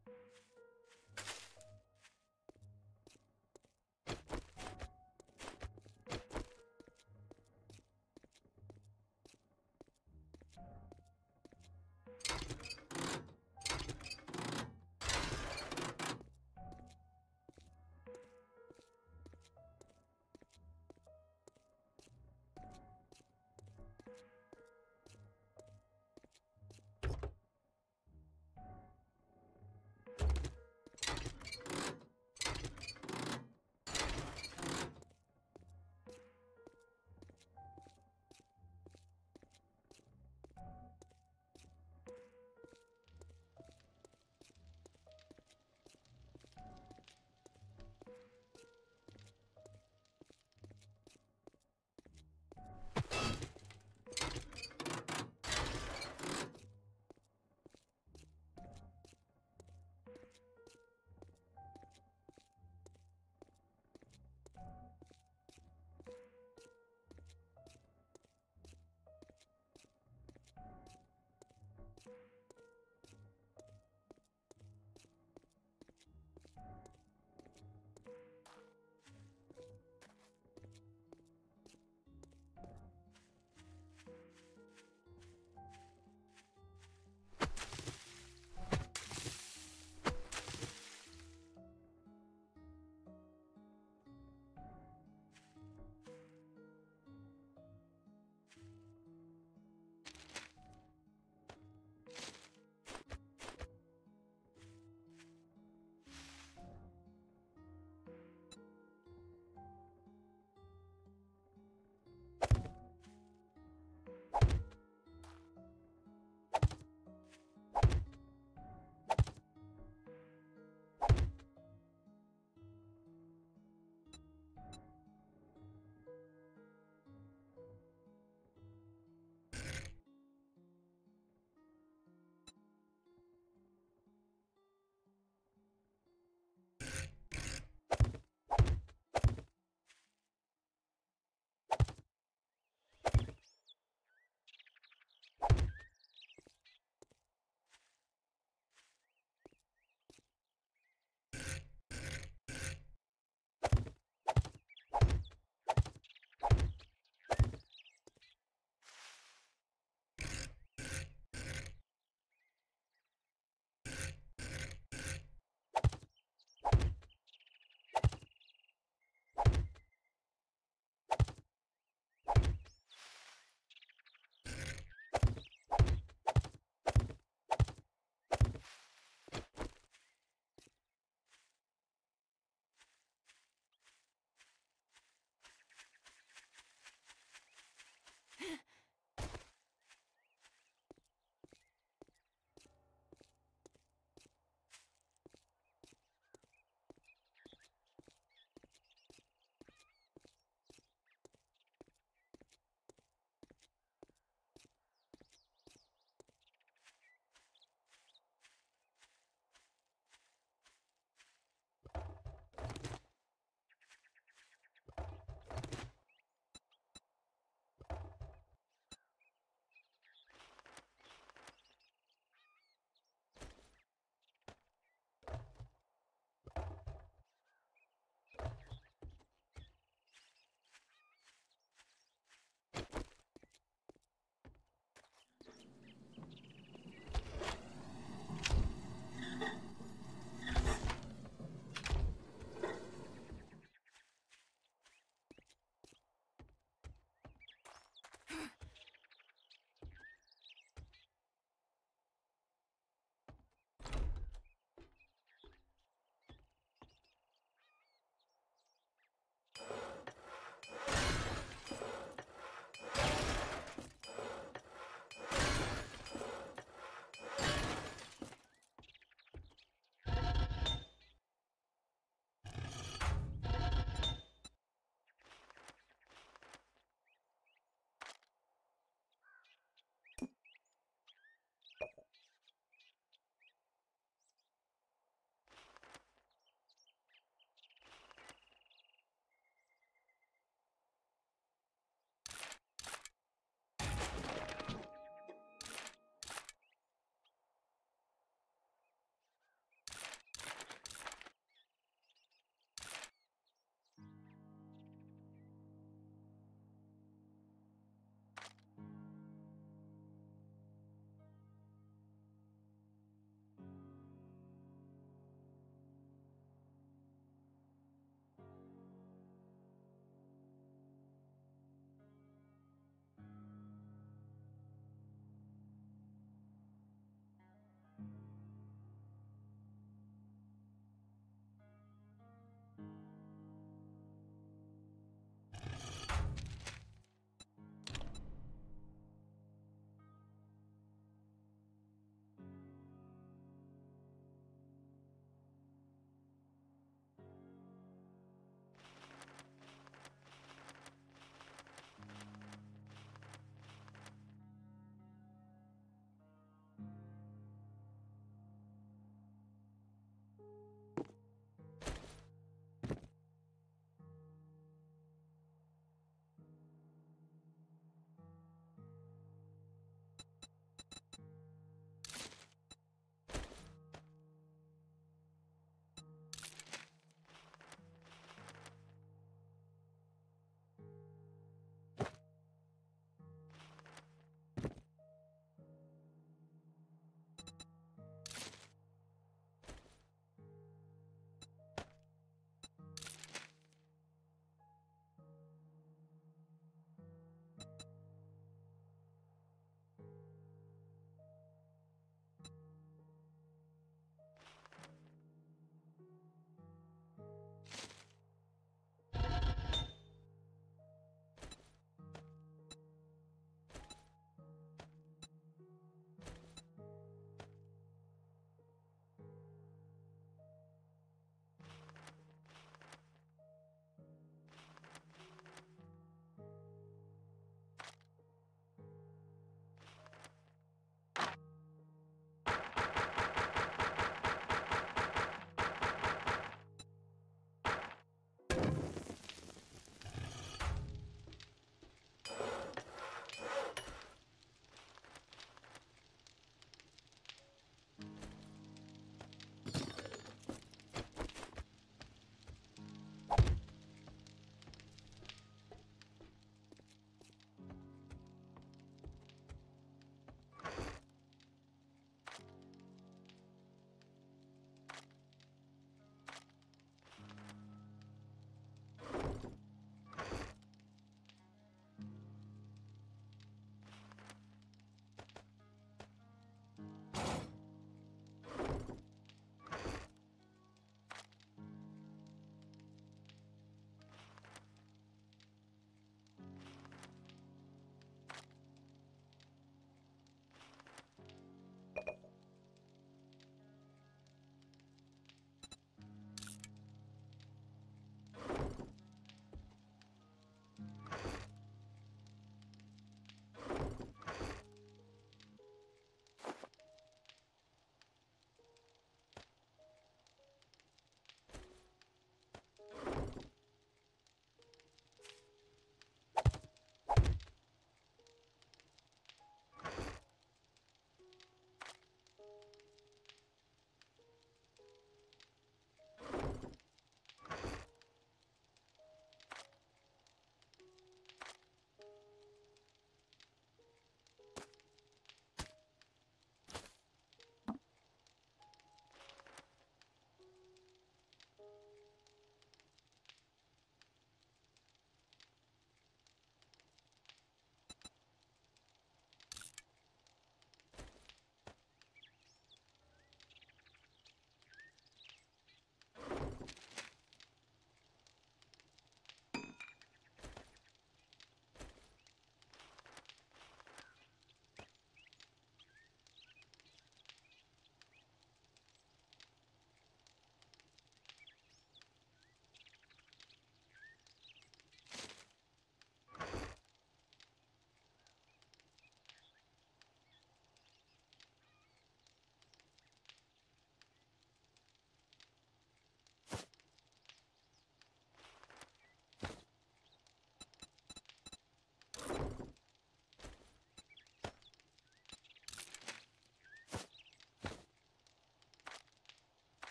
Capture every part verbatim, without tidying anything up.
You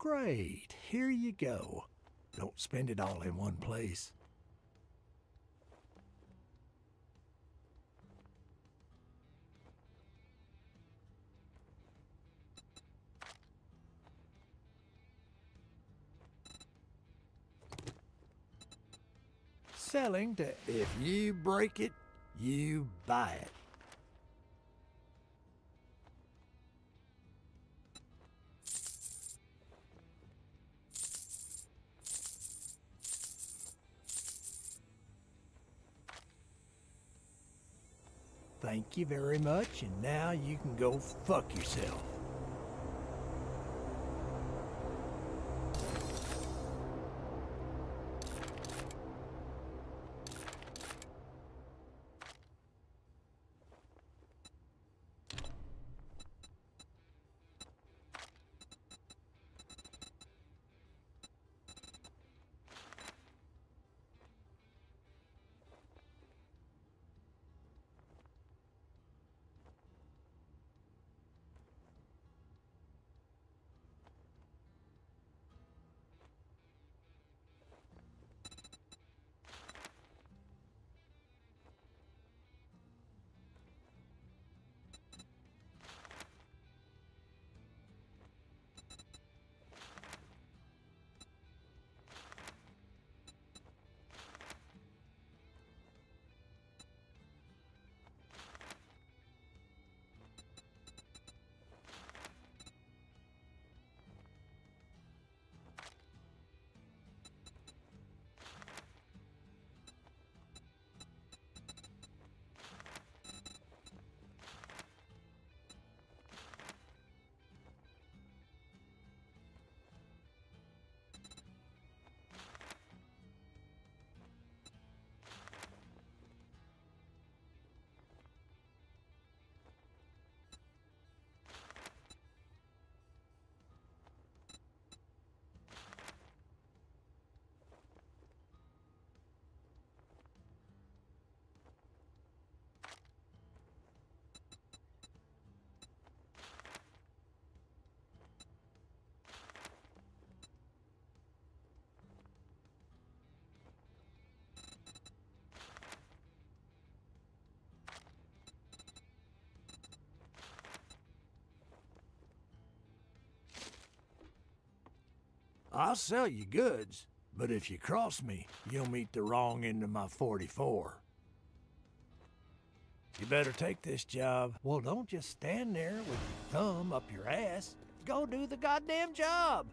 Great, here you go. Don't spend it all in one place. Selling to if you break it, you buy it. Thank you very much, and now you can go fuck yourself. I'll sell you goods, but if you cross me, you'll meet the wrong end of my forty-four. You better take this job. Well, don't just stand there with your thumb up your ass. Go do the goddamn job!